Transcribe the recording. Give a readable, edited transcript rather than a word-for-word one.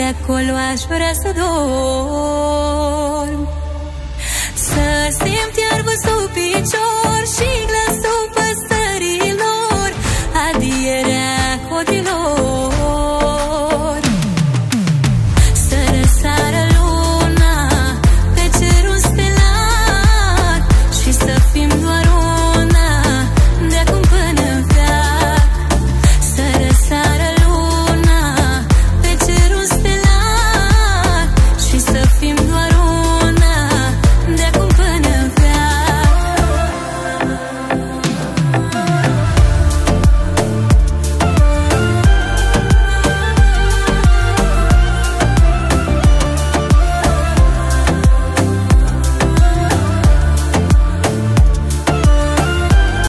noapte acolo aș vrea să dorm, să simt iarbă sub picior.